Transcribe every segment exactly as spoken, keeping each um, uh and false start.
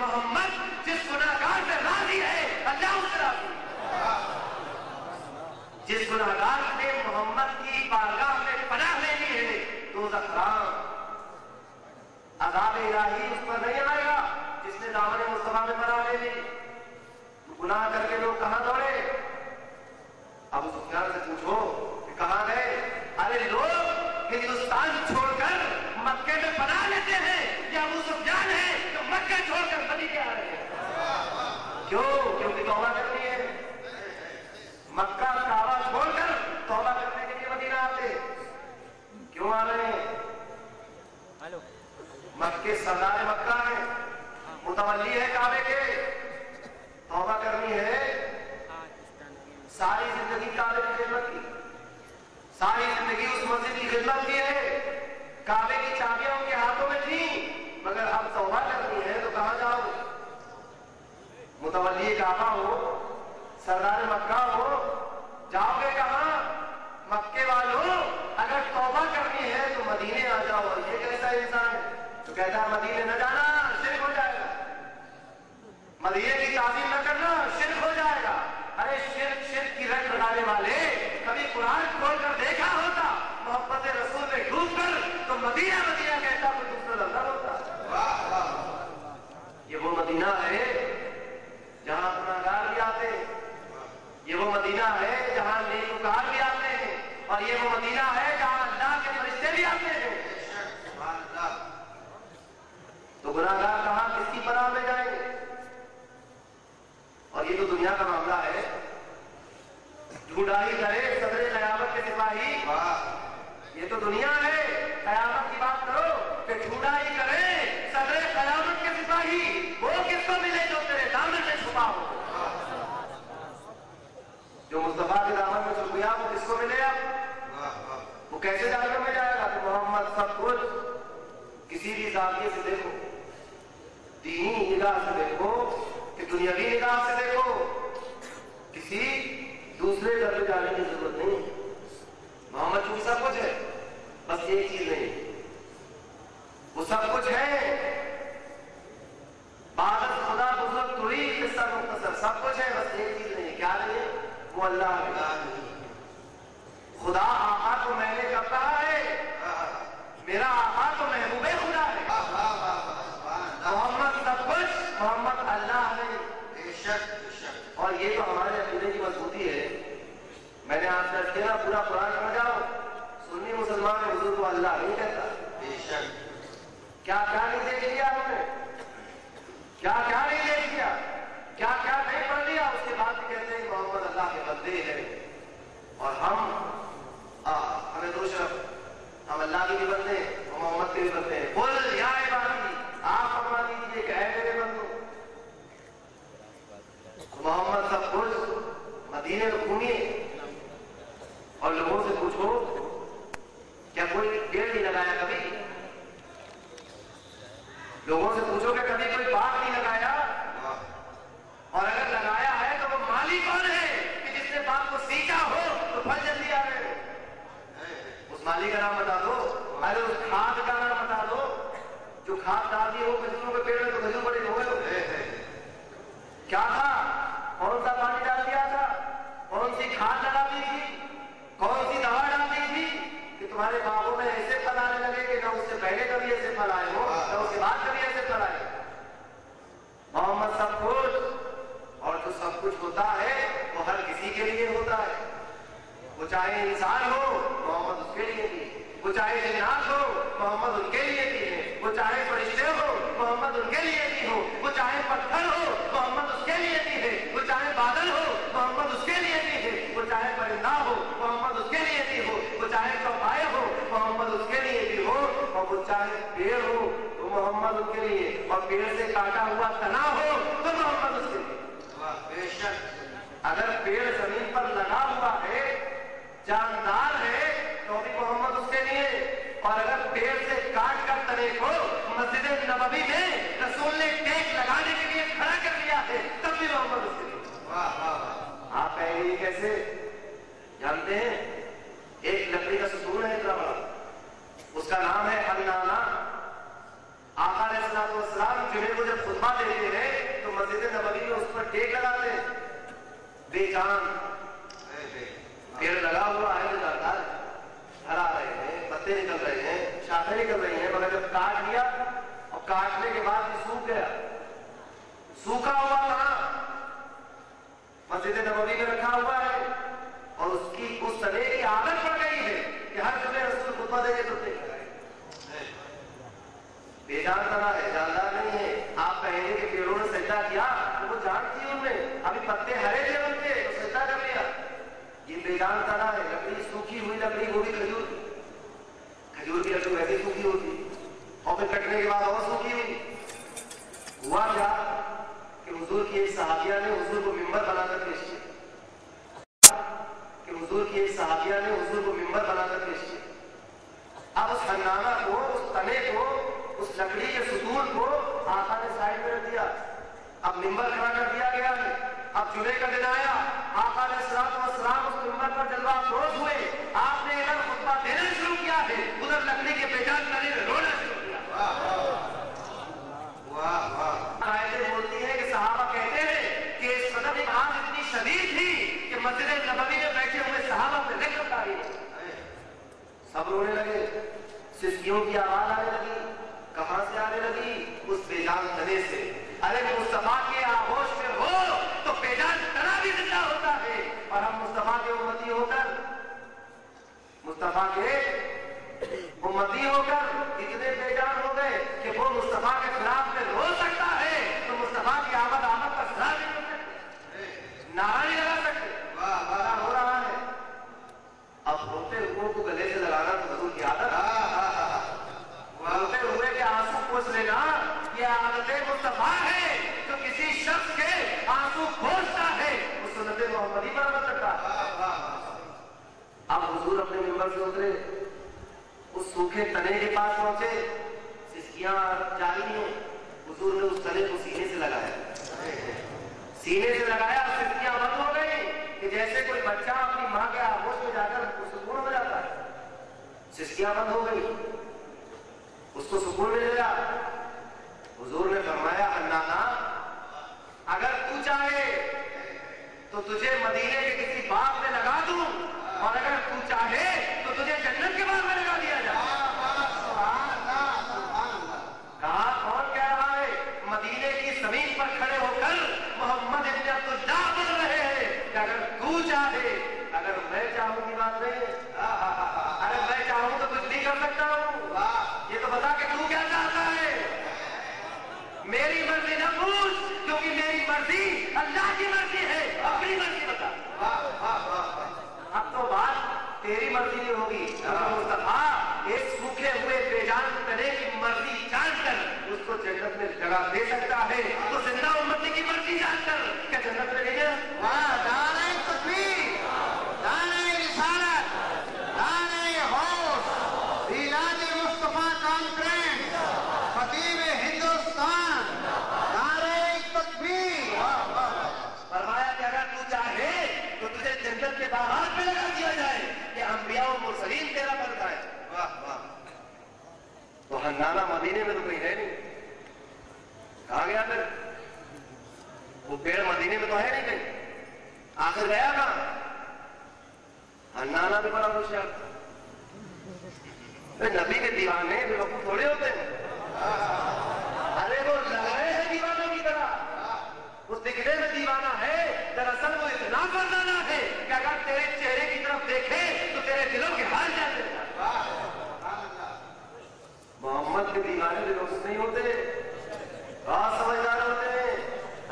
मोहम्मद जिस गुनाहगार से राजी है अल्लाह उसे राजी, जिस गुनाहगार ने मोहम्मद की बारगाह में पनाह लेनी है तो ज़खराम अज़ाब इलाही उस पर नहीं आएगा जिसने दामन मुस्तफा में पनाह ले ली। गुनाह करके लोग कहाँ दौड़े? अब उस अफसर से पूछो कि कहाँ गए? अरे लोग हिंदुस्तान छोड़कर मक्के में पनाह लेते हैं या अबू सुफियान है तो मक्के छोड़कर मदीना आ रहे हैं। क्यों? क्योंकि तौबा करनी है। मक्का काबा छोड़कर तौबा करने के लिए मदीना आते क्यों आ रहे हैं? मक्के सरदार मक्का है, मुतवल्ली है काबे के। तौबा करनी है, सारी जिंदगी काबे की खिदमत की, सारी जिंदगी उस मस्जिद की खिदमत की है। काबे की चाबियां उनके हाथों में थी मगर अब तौबा करनी है तो कहां जाओ? मुतवल्ली काबा हो, सरदार मक्का हो, जाओगे कहां? मक्के वालों अगर तौबा करनी है तो मदीने आ जाओ। ये कैसा इंसान है तो कहता है मदीने न जाना शिर्क हो जाएगा, मदीने की ताज़ीम न करना शिर्क हो जाएगा। अरे शिर्क शिर्क की रट लगाने वाले कभी कुरान खोल कर देखा होता मोहब्बत रसूल में डूब कर तो मदीना मदीना कहता कोई दूसरा लफ्ज़ होता। वाह वाह, ये वो मदीना है जहाँ गुनाहगार भी आते, ये वो मदीना है जहाँ नेककार भी आते हैं, और ये वो मदीना है जहाँ अल्लाह के फरिश्ते भी आते हैं। तो गुनाहगार कहाँ किसकी पनाह में जाएंगे? और ये तो दुनिया का मामला है, ढूंढाई करे सदरे कयामत के सिपाही। ये तो दुनिया है, कयामत की बात करो कि ढूंढाई करे सदरे कयामत के सिपाही वो किसको मिले जो तेरे दामन में छुपा हो। जो मुस्तफा के दामन में छुप गया वो किसको मिलेगा? वो कैसे दामन में जाएगा? तो मोहम्मद सब कुछ किसी भी जाविये से देखो, दीनी निगाह से देखो कि दुनियावी निगाह से देखो, किसी दूसरे घर में जाने की जरूरत नहीं। मोहम्मद चूंकि सब कुछ है, बस एक चीज नहीं, वो सब कुछ है। बादल खुदा बुजुर्ग तुरी किस्सा मुख्तसर, सब कुछ है बस एक चीज नहीं। क्या नहीं? वो अल्लाह है। खुदा आका को मैंने कब कहा है? मेरा आका तो महबूबे खुदा है। मोहम्मद सब कुछ, मोहम्मद अल्लाह है। बेशक, और ये तो हमारे अकीदे की मजबूती है। मैंने आपसे अर्ज किया पूरा कुरान समझाओ। सुन्नी मुसलमान हुजूर को अल्लाह नहीं कहता। बेशक, क्या क्या नहीं देख लिया हमने, क्या क्या नहीं देख लिया, क्या क्या नहीं पढ़ लिया। उसके बाद भी कहते हैं मोहम्मद अल्लाह के बंदे हैं और हम आ, हमें दो शर्फ, हम अल्लाह के भी बंदे हैं और मोहम्मद के भी बंदे हैं। बोल या इबादी, आप फरमा दीजिए कि ऐ मेरे बंदो। मोहम्मद सब कुछ, मदीने में घूमिए और लोगों से पूछो क्या कोई पेड़ नहीं लगाया कभी? लोगों से पूछो क्या कभी कोई बाग नहीं लगाया? और अगर लगाया है तो वो माली कौन है कि जिसने बाग को सींचा हो तो फल जल्दी आ रहे हो? उस माली का नाम बता दो। अरे उस खाद का नाम बता दो जो खाद डाल दी हो खजूरों के पेड़ में तो खजूर बड़े हो गए। क्या था? कौन सा पानी डाल दिया था? कौन सी खाद डाल दी थी? कौन सी दवा डाल दी थी कि तुम्हारे बागों में ऐसे फल आने लगे कि ना उससे पहले कभी ऐसे फल आए हो ना उसके बाद कभी ऐसे फल आए। मोहम्मद सब कुछ, और जो सब कुछ होता है वो हर किसी के लिए होता है। वो चाहे इंसान हो मोहम्मद उसके लिए भी, वो चाहे जिन्नात हो मोहम्मद उनके लिए भी है, वो चाहे फरिश्ते हो मोहम्मद उनके लिए भी हो, वो चाहे पत्थर हो मोहम्मद उसके लिए भी है, वो चाहे बादल हो मोहम्मद उसके लिए भी है, वो चाहे परिंदा हो मोहम्मद उसके लिए भी हो, वो चाहे कपाए हो मोहम्मद उसके लिए भी हो, और वो चाहे पेड़ हो तो मोहम्मद उनके लिए, और पेड़ से काटा हुआ तना हो तो मोहम्मद उसके लिए। बेशक, अगर पेड़ जमीन पर लगा हुआ है, जानदार है, तो भी मोहम्मद उसके लिए। और अगर पेड़ से काट कर तने को मस्जिद नबवी में रसूल ने टेक लगाने के लिए खड़ा कर दिया है तब भी मोहम्मद उसके लिए। वाह वाह, आप पहले कैसे जानते हैं? एक लकड़ी का सतून है इतना बड़ा, उसका नाम है अन्नाना। आका अलैहि सलाम जुमे को जब खुतबा देते हैं बेजान पेड़ लगा हुआ है, लगातार हरा रहे हैं, पत्ते निकल रहे हैं, शाखें निकल रही हैं, मगर जब काट लिया और काटने के बाद सूख गया, सूखा हुआ कहा मस्जिद नबवी में रखा हुआ है और उसकी उस सने की आदत पड़ गई है कि हर सुबह रसूल खुतबा देंगे तो बेजान तना है, जानदार नहीं है। आप कहेंगे कि पेड़ों ने सजदा किया तो वो जानती है उनने, अभी पत्ते हरे थे उनके तो सजदा कर लिया, ये बेजान तना है। लकड़ी सूखी हुई लकड़ी, वो भी खजूर, खजूर की लकड़ी वैसे सूखी होती और फिर कटने के बाद और सूखी हुई। हुआ क्या कि हुजूर की एक सहाबिया ने हुजूर को मिंबर बनाकर पेश किया, कि हुजूर की एक सहाबिया ने हुजूर को मिंबर बनाकर पेश किया। अब उस हंगामा को, उस तने को, उस लकड़ी के सुतून को आका ने साइड में रख दिया। अब मिंबर खड़ा कर दिया गया है, अब चुने का दिन आया, आका ने सलाम उस मिंबर पर जलवा फरोज हुए, आपने इधर खुतबा देना शुरू किया है, उधर लकड़ी के बेजान तने में रोना शुरू किया। वाह वाह। आयतें बोलती है कि सहाबा कहते हैं कि इस सदर आग इतनी शदीद थी कि मस्जिद नबवी में बैठे हुए सहाबा पे नजर आ रही, सब रोने लगे, सिसकियों की आवाज आने लगी, कहां से आने लगी? उस बेजान तने से। अरे मुस्तफा के आगोश में हो तो बेजान तना भी जिंदा होता है, और हम मुस्तफा के उम्मती होकर, मुस्तफा के उम्मती होकर इतने बेजान हो गए कि वो मुस्तफा के खिलाफ में रो सकता है तो मुस्तफा की आमद आमद का सजा भी हो सकते, नारा नहीं लगा सकते। वाह, हो रहा है। अब होते हुए को गले से लगाना तो हुजूर की आदत है, रोते हुए के आंसू पोंछ लेना ये आदत मुस्तफा है। जो किसी शख्स के आंसू पोंछता है वो सुन्नत मोहम्मदी पर अमल करता है। अब हुजूर अपने मिंबर से उतरे, उस सूखे तने के पास पहुंचे, सिसकियां जारी हैं, हुजूर ने उस तने को सीने से लगाया, सीने से लगाया, सिसकियां बंद हो गई कि जैसे कोई बच्चा अपनी माँ के आगोश में जाकर सुकून हो जाता है, सिसकियां बंद हो गई, उसको सुकून मिलेगा। हुजूर ने फरमाया, अन्नाना, अगर तू चाहे तो तुझे मदीने के किसी बाग में लगा दूं, और अगर तू चाहे तो तुझे जन्नत के बाग में लगा दिया जाए। कहा कौन कह रहा है? मदीने की जमीन पर खड़े होकर मोहम्मद इब्न अब्दुल्लाह बोल रहे हैं कि अगर तू चाहे, अगर मैं चाहूं की बात नहीं, अरे मैं चाहूं तो कुछ नहीं कर सकता हूँ, ये तो बता के तू क्या चाहता है, मेरी मर्जी न पूछ, क्योंकि मेरी मर्जी अल्लाह की मर्जी है, अपनी मर्जी बता। अब तो बात तेरी मर्जी नहीं होगी, मुस्तफा एक सूखे हुए बेजान तने की मर्जी जानकर उसको जन्नत में जगह दे सकता है, तो जिंदा उम्मती की मर्जी जानकर क्या जन्नत में लेगा? वाह, नारे तकबीर, नारे रिसालत, नारे होश, इलाज मुस्तफा कॉन्फ्रेंस, खतीब हिंदुस्तान, नारे तकबीर। फरमाया कि अगर तू चाहे तो तुझे जन्नत के बागान में लगा दिया जाए, कि अंबिया और मुरसलीन तेरा बनता है। वाह वाह। तो हंगामा मदीने में तो कहीं है नहीं, कहा गया फिर? वो पेड़ मदीने में तो है नहीं कहीं, आखिर गया कहाँ? हंगामा भी बड़ा होशियार था, नबी के दीवाने बेवकूफ थोड़े होते हैं। अरे वो लगाए हैं दीवानों की तरह, उस दिखने में दीवाना है, दरअसल वो इतना फरदाना है कि अगर तेरे चेहरे की तरफ देखे तो तेरे दिलों के हाल जाते हैं। मोहम्मद के दीवाने बेवकूफ नहीं होते, बहुत समझदार होते हैं।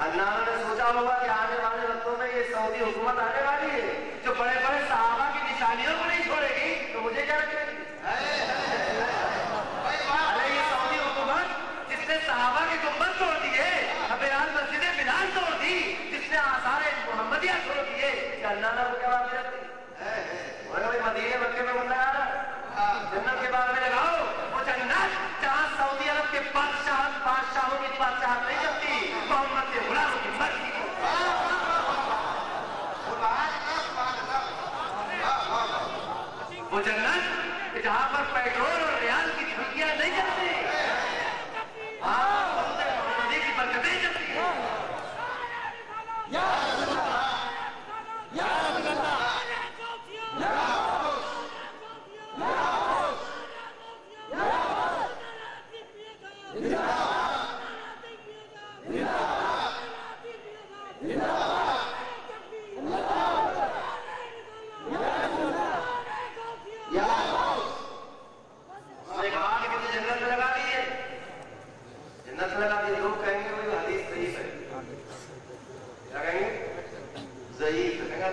अल्लाह ने सोचा होगा कि आने वाले वक्तों में ये सऊदी हुकूमत आने वाली है जो बड़े बड़े सहाबा की निशानियों को नहीं छोड़ेगी, तो मुझे क्या रखेगी? अरे ये सऊदी हुकूमत जिस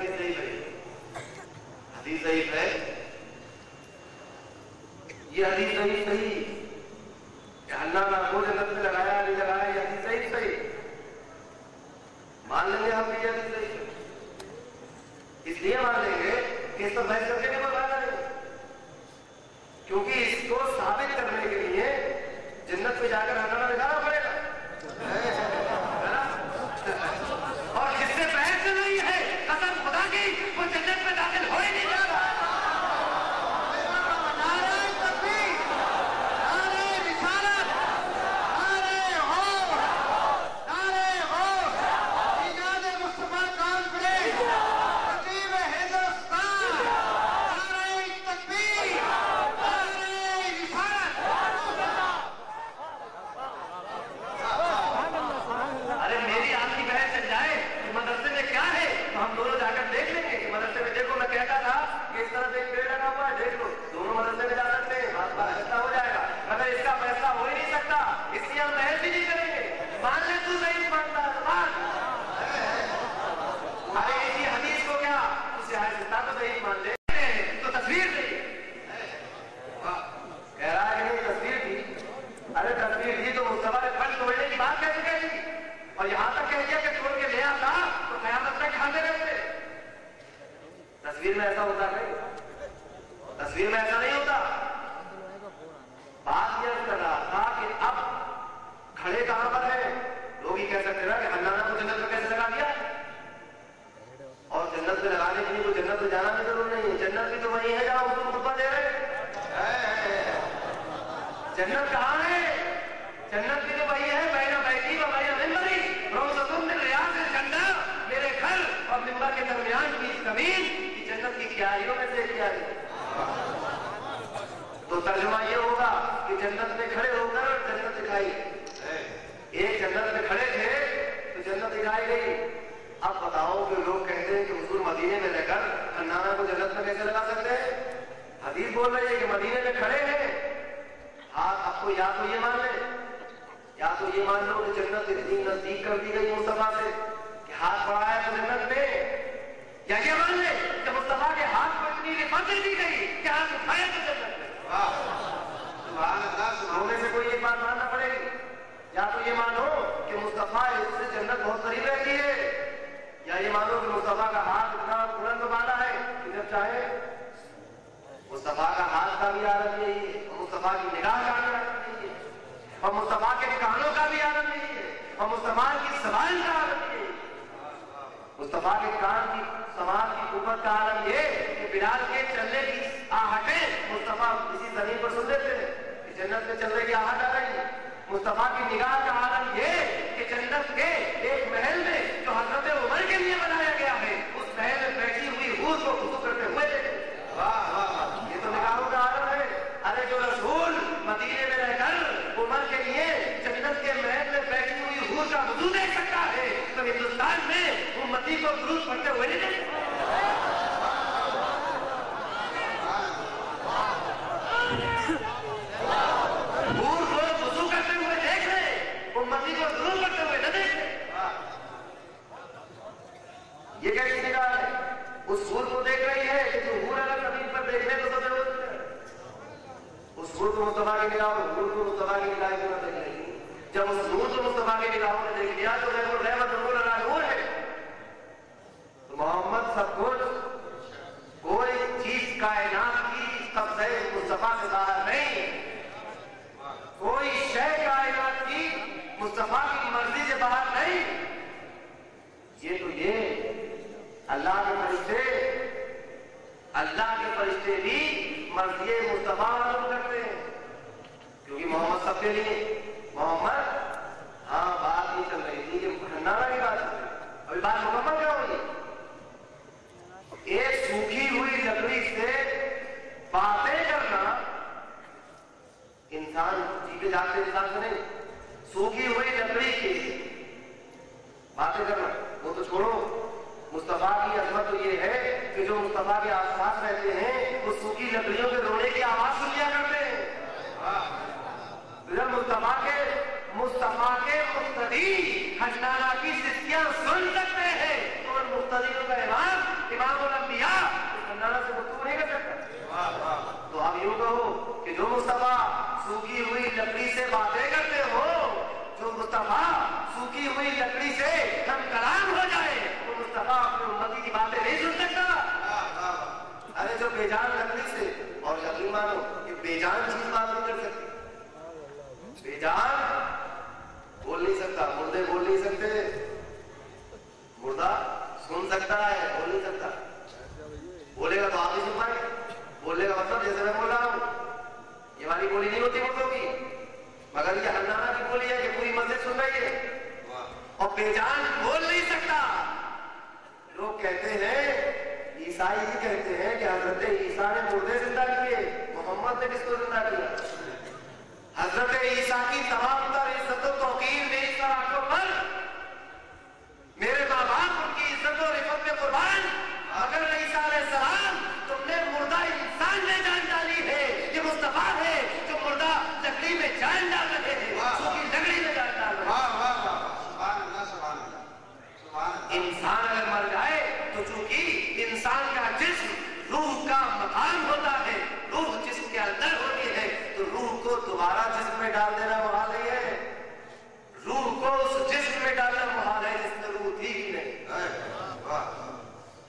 हदीस ज़ईफ़ है, हदीस ज़ईफ़ है, ये हदीस ज़ईफ़ नहीं, अल्लाह ने आपको जन्नत में लगाया नहीं लगाया, ये हदीस ज़ईफ़ है, मान लेंगे हम ये हदीस ज़ईफ़ है, इसलिए मान लेंगे कि इस पर बहस करके नहीं बताना है, क्योंकि इसको साबित करने के लिए जन्नत में जाकर हटाना दिखाना पड़ेगा। तस्वीर में ऐसा होता नहीं, तस्वीर में ऐसा नहीं होता। बात यह कर रहा था कि अब खड़े कहां पर है, लोग ये कह सकते ना कि अल्लाह ने जन्नत में कैसे लगा दिया, और जन्नत में लगाने के लिए कोई जन्नत में जाना भी जरूर नहीं है, जन्नत भी तो वही है जहां हम खुतबा दे रहे हैं। जन्नत कहाँ है, जन्नत भी तो वही है बैना बैठी व बैना मिंबरी, रोज़तुन रियाज़ जन्ना, मेरे घर और मिंबर के दरमियान की जमीन की क्यारियों में से क्यारी। तो तर्जुमा ये होगा कि जन्नत में खड़े होकर जन्नत दिखाई, एक जन्नत में खड़े थे तो जन्नत दिखाई गई। अब बताओ कि लोग कहते हैं कि हुजूर मदीने में रहकर अन्नाना को जन्नत में कैसे लगा सकते हैं, हदीस बोल रही है कि मदीने में खड़े हैं। हाँ, आपको या तो ये मान ले, या तो ये मान लो कि जन्नत इतनी नजदीक कर दी गई मुस्तफा से कि हाथ बढ़ाया तो जन्नत में, या ये मान ले कि मुस्तफा के हाथ को इतनी रिफासत दी गई कि हाथ उठाया तो जन्नत में। वाह सुभान अल्लाह, सुनने से कोई एक बात मानना पड़ेगी। या तो ये मानो कि मुस्तफा इससे जन्नत बहुत करीब रहती है, या ये मानो कि मुस्तफा का हाथ इतना बुलंद वाला है कि जब चाहे मुस्तफा का हाथ का भी आराम नहीं है, मुस्तफा की निगाह का भी आराम नहीं है, और मुस्तफा के कानों का भी आराम नहीं है, और मुस्तफा की सवाल का आराम नहीं है। मुस्तफा के कान की समाज की कुबत का आलम ये कि बिलाल के चलने की आहटे मुस्तफा किसी जमीन पर सुन लेते हैं कि जन्नत में चलने की आहट आ रही है। मुस्तफा की निगाह का आलम ये कि जन्नत के एक महल में जो हजरत उमर के लिए बनाया गया है, उस महल में बैठी हुई रूह को खुशू करते हुए देखे। वाह वाह, ये तो निगाहों का आलम है। अरे जो रसूल मदीने में रहकर उमर के लिए जन्नत के महल में बैठी हुई रूह का हुजू देख सकता है, तो हिंदुस्तान में उम्मती को गुरु पढ़ते हुए नहीं देख। ये कैसी निगाह है, उस सूर को देख रही है कि जो हूर अलग जमीन पर देखने को तो जरूरत है। उस सूर को मुस्तफा की निगाह, हूर को मुस्तफा की निगाह में देख रही है। जब उस हूर को मुस्तफा की निगाहों में देख लिया तो वह रहमत नूर अला नूर है। तो मोहम्मद सब कुछ, कोई चीज कायनात की कब्ज़े मुस्तफा से बाहर नहीं, कोई शय कायनात की मुस्तफा की मर्जी से बाहर नहीं। ये तो ये अल्लाह के फरिश्ते, अल्लाह के फरिश्ते भी मर्जी मुस्तफा मालूम करते हैं, क्योंकि मोहम्मद सबके लिए मोहम्मद। हाँ, बात ये चल रही थी कि भंडारा की बात, अभी बात मुकम्मल क्या हुई। एक सूखी हुई लकड़ी से बातें करना इंसान जीते जाते इंसान से नहीं, सूखी हुई लकड़ी के बातें करना वो तो छोड़ो। मुस्तफा की अजमत तो ये है कि जो मुस्तफा के आसपास रहते हैं वो सूखी लकड़ियों के रोने की आवाज सुन लिया करते हैं। जब मुस्तफा के मुस्तफा के मुस्तदी खंडाना की जिसकियां सुन सकते हैं तो उन मुस्तदियों का इमाम बेजान लगने से, और यकीन मानो ये बेजान चीज बात नहीं कर सकती, बेजान बोल नहीं सकता, मुर्दे बोल नहीं सकते, मुर्दा सुन सकता है बोल नहीं सकता, बोलेगा तो आप ही सुन पाए, बोलने का मतलब जैसे मैं बोल रहा हूँ ये वाली बोली नहीं होती मुर्दों की, मगर ये हन्नाना की बोली है कि पूरी मस्जिद सुन रही है, और बेजान बोल नहीं सकता। लोग कहते हैं, ईसाई ही कहते हैं कि हजरत ईसा ने मुर्दे जिंदा किए, मोहम्मद ने किसको जिंदा किया? हजरत ईसा की तमाम तर इज्जत तौकीर मेरी आंखों पर, मेरे माँ बाप उनकी इज्जत और इज्जत में कुर्बान, अगर ईसा अलैहिस्सलाम तुमने मुर्दा इंसान में जान डाली है, ये मुस्तफा है जो मुर्दा लकड़ी में जान डाल रहे हैं, उसकी लकड़ी में जान डाल रहे हैं। इंसान अगर मर जाए तो चूंकि इंसान का जिस्म रूह का मकान होता है, रूह जिस्म के अंदर होती है, तो रूह को दोबारा जिस्म में डाल देना मुहाल है, रूह को उस जिस्म में डालना मुहाल है जिसमें रूह थी ही नहीं।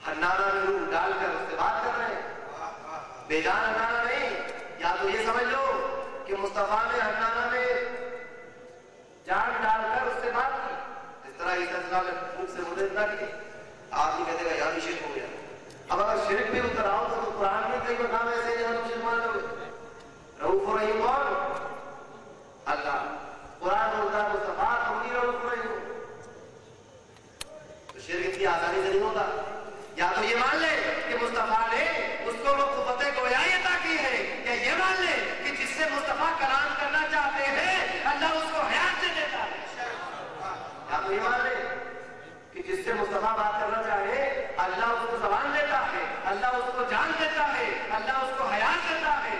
हन्नाना में रूह डालकर उससे बात कर रहे हैं, बेजान हन्नाना नहीं। या तो ये समझ लो कि मुस्तफा ने हन्नाना में जान डालकर उससे बात की, जिस तरह ईसा अलैहिस्सलाम ने फूंक से मुर्दे जिंदा किए। आदमी कहते हैं यार शिर्क हो गया, अब अगर शिर्क भी उतर आओ तो कुरान में कई मकाम ऐसे हैं जहां मुसलमान लोग रऊफ और रहीम, कौन? अल्लाह। कुरान बोलता है मुस्तफा तुम ही रऊफ और रहीम हो, तो शिर्क इतनी आसानी से नहीं होता। या तो ये मान ले कि मुस्तफा ने उसको कुव्वते गोयाई अता की है, या ये मान ले कि जिससे मुस्तफा कलाम करना चाहते हैं अल्लाह उसको हयात दे देता है। या तो ये मान ले कि जिससे मुस्तफा बात करना चाहे अल्लाह उसको जबान देता है, अल्लाह उसको जान देता है, अल्लाह उसको हयात देता है।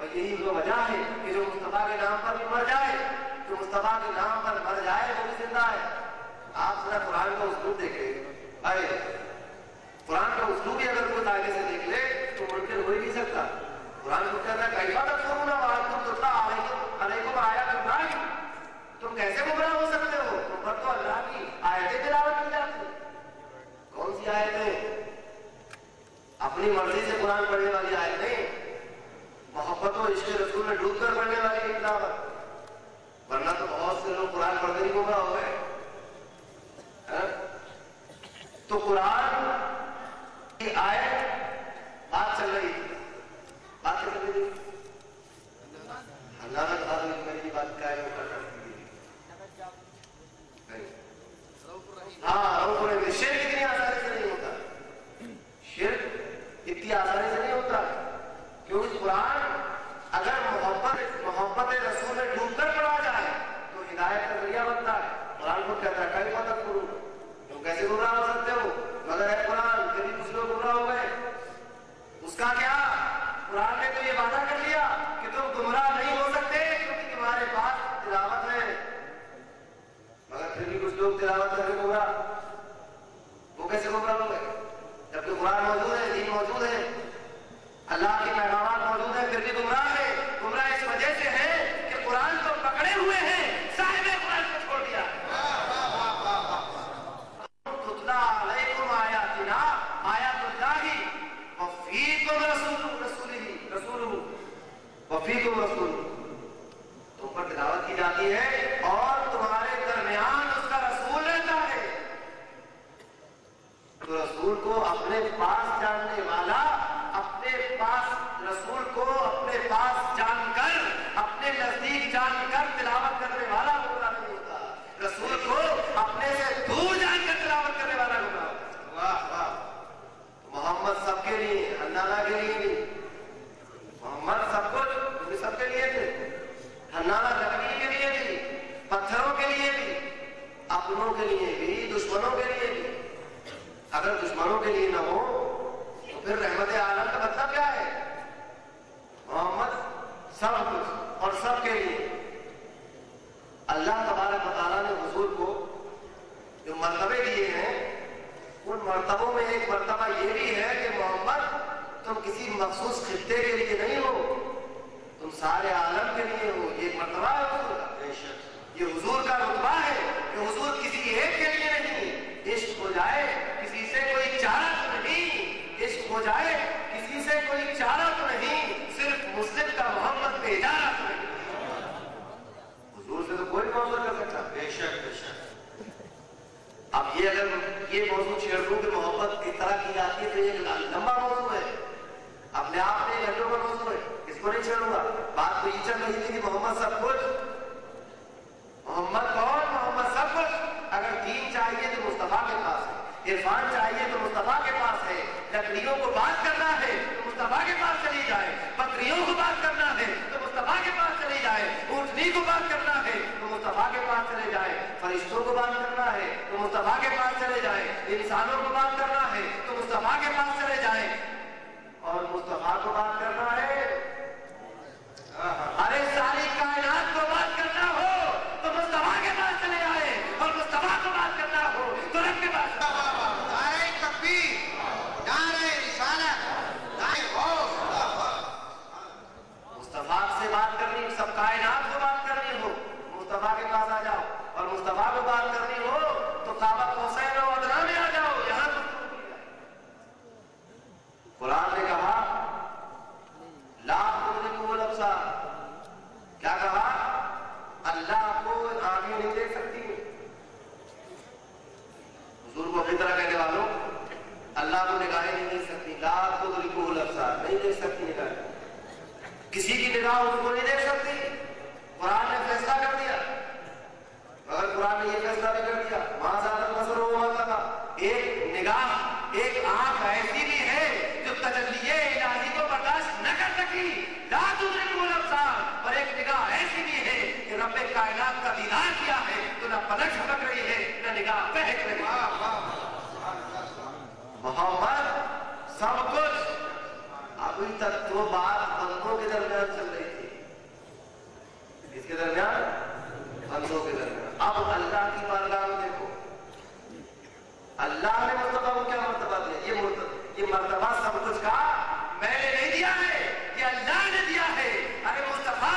और यही वो वजह है कि जो मुस्तफा के नाम पर भी मर जाए, जो मुस्तफा के नाम पर मर जाए वो भी जिंदा है। आप जरा कुरान का उसलूब देखें, अरे कुरान का उसलूब अगर कोई आगे से देख ले तो मुमकिन हो ही नहीं सकता। कुरान को कहना कई बार तुम कैसे गुमराह हो सकते हो, तुम पर तो अल्लाह की आयतें तिलावत की जाती है। कौन सी आयतें? अपनी मर्जी से कुरान पढ़ने वाली आयतें, मोहब्बत और इश्क रसूल में डूब कर पढ़ने वाली तिलावत, वरना तो बहुत से लोग कुरान पढ़कर ही गुमराह हो गए। तो कुरान आए बात चल रही थी, बात चल रही थी हन्नाना का मेरी बात का है, हाँ रऊफ। शिर्क इतनी आसानी से नहीं होता, शिर्क इतनी आसानी से नहीं होता, क्योंकि कुरान अगर मोहब्बत मोहब्बत रसूल में डूबकर पढ़ा जाए तो हिदायत का जरिया बनता है। कुरान को कहता है कई मदद करो, तुम कैसे गुमराह हो सकते हो, मगर है कुरान, कभी कुछ लोग गुमराह हो गए उसका क्या? कुरान ने तो ये वादा कर लिया कि तुम गुमराह नहीं हो सकते क्योंकि तुम्हारे पास तिलावत है, मगर फिर भी कुछ लोग तिलावत करके गुमराह, वो कैसे गुमराह हो गए? जबकि कुरान मौजूद है, दीन मौजूद है, अल्लाह के पैगाम मौजूद है, फिर भी गुमराह है। गुमराह इस वजह से है कि कुरान को पकड़े हुए हैं, साहिब कुरान को छोड़ दिया। तुम पर तिलावत की जाती है और तुम्हारे दरमियान उसका रसूल रहता है, तो रसूल को अपने पास जानने वाला अपने पास रसूल को अपने पास जानकर, अपने नजदीक जानकर तिलावत करने वाला गुमराह नहीं होता, रसूल को अपने से दूर जानकर तिलावत करने वाला गुमराह होता। वाह वाह। मोहम्मद सबके लिए, हन्नाना के लिए नहीं, मोहम्मद सब कुछ सबके लिए थे, हन्नाना लकड़ी के लिए भी, पत्थरों के लिए भी, अपनों के लिए भी, दुश्मनों के लिए भी। अगर दुश्मनों के लिए ना हो तो फिर रहमत आलम का मतलब क्या है? मोहम्मद सब कुछ और सबके लिए। अल्लाह तबारक व तआला ने हुजूर को जो मरतबे दिए हैं उन मरतबों में एक मरतबा ये भी है कि मोहम्मद तुम किसी मखसूस खित्ते के लिए नहीं हो, तुम सारे आलम के लिए हो। ये मरतबा है, ये हुजूर का रुतबा है, ये हुजूर किसी एक के लिए नहीं। इश्क हो जाए किसी से कोई चाहत नहीं, इश्क हो जाए किसी से कोई कोई मौजूद कर सकता। बेशक बेशक। अब ये अगर ये मौजूद शेरपुर की मोहब्बत इस तरह की जाती है तो ये लंबा मौजूद है, अपने आप में घंटों का मौजूद है, इसको नहीं छेड़ूंगा। बात तो ये चल रही थी कि मोहम्मद सब कुछ, मोहम्मद कौन, मोहम्मद सब कुछ। अगर दीन चाहिए तो मुस्तफा के पास है, इरफान चाहिए तो मुस्तफा के पास है, लकड़ियों को बात करना है तो मुस्तफा के पास चली जाए, पत्रियों को बात करना है तो मुस्तफा के पास चली जाए, ऊँटनी को बात करना है तो मुस्तफा के पास चले जाए, फरिश्तों को बात करना है तो मुस्तफा के पास चले जाए, इंसानों को बात करना है तो मुस्तफा के पास चले जाए। और मुस्तफा को बात करना है, अरे सारी कायनात को बात करना हो तो मुस्तफा के पास चले जाए, और मुस्तफा को बात करना हो तो रब के पास। नारे तकबीर, नारे रिसालत, नारे गौस। मुस्तफा से बात करनी, सब कायनात को बात करनी हो मुस्तफा के पास आ जाओ, और मुस्तफा को बात करनी हो तो काबा हुसैन और अदरा में आ जाओ। यहाँ कुरान ने कहा लाख अब्सा, क्या कहा? अल्लाह को आगे नहीं देख सकती। हुजूर को फितरा कहने वालों, अल्लाह को निगाहें नहीं देख सकती, लाख को नहीं देख सकती निगाहें, किसी की निगाह उसको नहीं देख सकती। कुरान ने फैसला कर दिया, मगर कुरान ने यह फैसला भी कर दिया वहां ज्यादा मसर हो हुआ था। एक निगाह, एक आंख ऐसी भी है जो तजल्लिए इलाही को बर्दाश्त न कर सकी, और एक निगाह ऐसी भी है कि रब्बे कायनात का दीदार किया है तो ना पलक झपक रही है ना निगाह बहक रही है। मोहम्मद सब कुछ। अभी तक दो बात बंदों के दरमियान चल रही थी, इसके दरमियान, बंदों के दरमियान। अब अल्लाह की बारगाह में देखो, अल्लाह ने मर्तबा को क्या मर्तबा दिया? ये ये मर्तबा सब कुछ का मैंने नहीं दिया है, अल्लाह ने दिया है। अरे मुस्तफा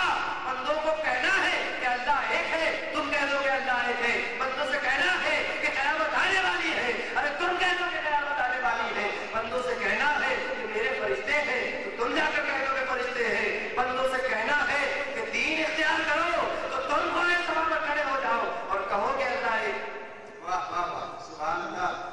बंदों को कहना है कि अल्लाह एक है, तुम कह दोगे अल्लाह एक है। बंदों से कहना है कि क़यामत आने वाली है, अरे तुम कह दोगे क़यामत आने वाली है। बंदों से कहना है कि मेरे फरिश्ते हैं, तो तुम जाकर कह दोगे फरिश्ते हैं। बंदों से कहना है कि दीन इख्तियार करो, तो तुम होए समा पर खड़े हो जाओ और कहोगे अल्लाह एक। वाह वाह वाह, सुभान अल्लाह।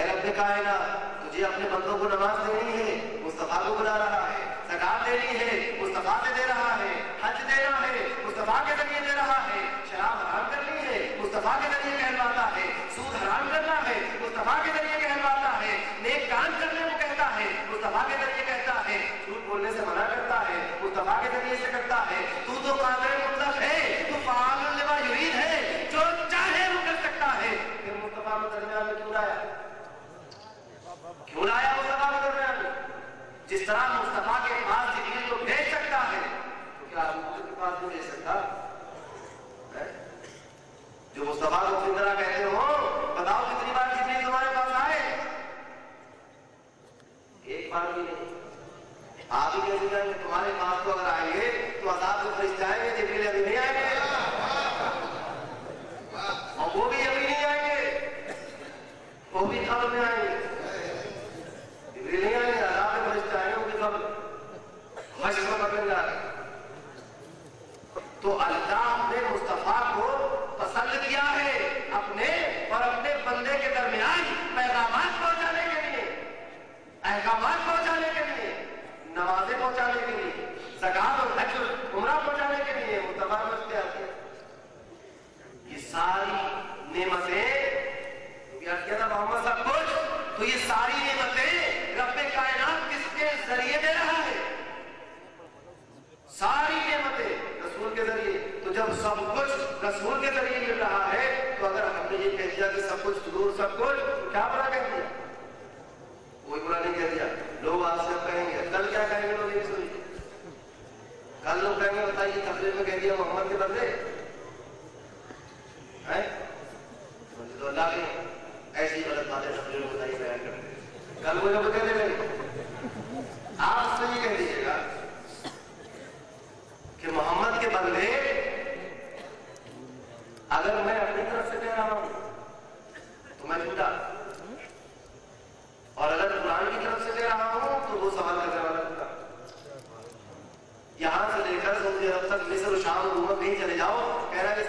ऐ रब कायनात, तुझे अपने बंदों को नमाज देनी है, मुस्तफा को बुला रहा है, ज़कात देनी है, मुस्तफा से दे रहा है, हज देना है, मुस्तफा के जरिए दे रहा है, शराब हराम करनी है, मुस्तफा के जरिए कहलवाता है, सूद हराम करना है, मुस्तफा के जरिए कहलवाता है, नेक काम करने को कहता है, मुस्तफा के जरिए कहता है, झूठ बोलने से मना करता है, मुस्तफा के जरिए से करता है। तू तो कादिर मुतलक़ है, तू फ़ाल लिमा युरीद है, जो चाहे वो कर सकता है। फिर मुस्तफा को दरमियान में क्यों लाया, क्यों लाया मुस्तफा को दरमियान में? जिस तरह मुस्तफा के पास जिब्रील को भेज सकता है तो क्या हुजूर के पास नहीं भेज सकता है? जो मुस्तफा को अपनी तरह कहते हो, बताओ कितनी बार जिब्रील तुम्हारे पास आए? एक बार भी नहीं। आप ही कहते हैं कि तुम्हारे पास तो अगर आएंगे तो आजाद को फरिश्ते आएंगे, जिब्रील अभी नहीं आएंगे, और वो भी अभी नहीं आएंगे, वो भी कल में आएंगे। जिब्रील नहीं आएंगे, आजाद तो अल्लाह ने मुस्तफा को पसंद किया है अपने और अपने बंदे के दरमियान पैगामात पहुंचाने के लिए, अहकामात पहुंचाने के लिए, नमाजें पहुंचाने के लिए, ज़कात और हज उमरा पहुंचाने के लिए मुस्तफा बरतते आते हैं। ये सारी नियमतें मोहम्मद सब कुछ, तो ये सारी नियमतें रब्बे कायनात किसके जरिए दे रहा है? सारी नेमतें रसूल के जरिए। तो जब सब कुछ रसूल के जरिए मिल रहा है, तो अगर हमने ये कह दिया कि सब कुछ जरूर, सब कुछ क्या बुरा कह दिया? कोई बुरा नहीं कह दिया। लोग आपसे कहेंगे, कल क्या कहेंगे लोग ये सुनिए, कल लोग कहेंगे बताइए तकरीर में कह दिया मोहम्मद के बदले है तो अल्लाह ने ऐसी गलत बातें तकरीर में बताइए बयान कर दे, कल वो लोग कह देंगे। आपसे ये कह दीजिएगा कि मोहम्मद के बंदे, अगर मैं अपनी तरफ से कह रहा हूं तो मैं झूठा, और अगर कुरान की तरफ से कह रहा हूं तो वो सवाल करने वाला झूठा। यहां से लेकर सऊदी अरब तक, मिस्र, शाम, रूम कहीं चले जाओ, कह रहा है कि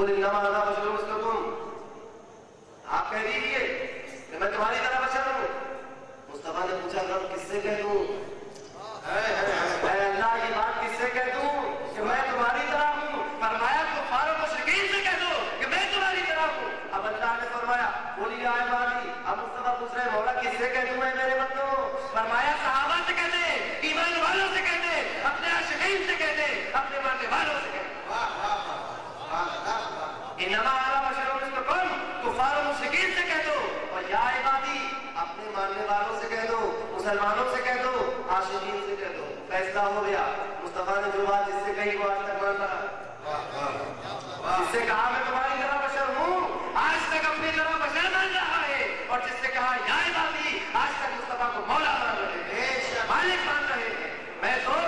आप कह दीजिए कि मैं तुम्हारी तरह बचा हूँ। मुस्तफा ने पूछा रब किससे कह दूं? मैं अल्लाह ये बात किससे कह दूं कि मैं तुम्हारी तरह हूँ? फरमाया कुफार मुशरिकीन से कह दो कि मैं तुम्हारी तरह हूँ। अब अल्लाह ने फरमाया बोली आए बाली। अब मुस्तफा पूछ रहे मौला किससे कह दूं मैं मेरे बंदो? फरमाया सहाबा से कह दे, ईमान वालों से कह दे, अपने आशिकीन से कह दे, अपने मानने वालों से कह दे। वाह वाह वाह। इन्नमा अला बशरुम मिसलकुम, कुफार मुशरिकीन से कह दो और या इबादी अपने मानने वालों से कह दो, मुसलमानों से कह दो, आशिकीन से कह दो। फैसला हो गया। मुस्तफा ने जो बात इससे कही वो आज तक मान रहा। जिससे कहा मैं तुम्हारी तरह बशर हूँ आज तक अपनी तरह बशर मान रहा है, और जिससे कहा या इबादी आज तक मुस्तफा को मौला मान रहे हैं, मालिक मान रहे हैं। मैं तो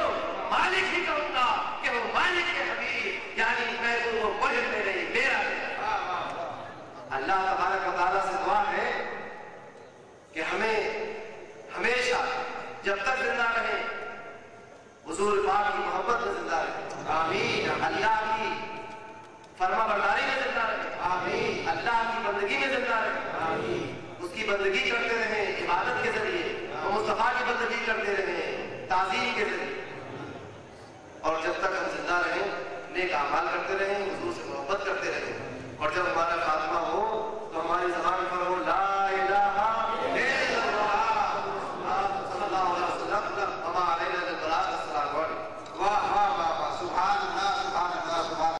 मालिक ही कहूँगा कि वो मालिक के हबीब, यानी मैं तो वो मुझे नहीं मेरा। अल्लाह तबारक व तआला से दुआ है कि हमें हमेशा जब तक जिंदा रहे हुजूर पाक की मोहब्बत में जिंदा रहे। आमीन। अल्लाह की फरमा बरदारी में जिंदा रहे। आमीन। अल्लाह की बंदगी में जिंदा रहे। आमीन। उसकी बंदगी करते रहे इबादत के जरिए, और मुस्तफा की बंदगी करते रहे ताजीम के जरिए। और जब तक हम जिंदा रहे नेक अमाल करते रहे, हुजूर से मोहब्बत करते रहे, और जब हमारा खात्मा हो तो हमारी जबान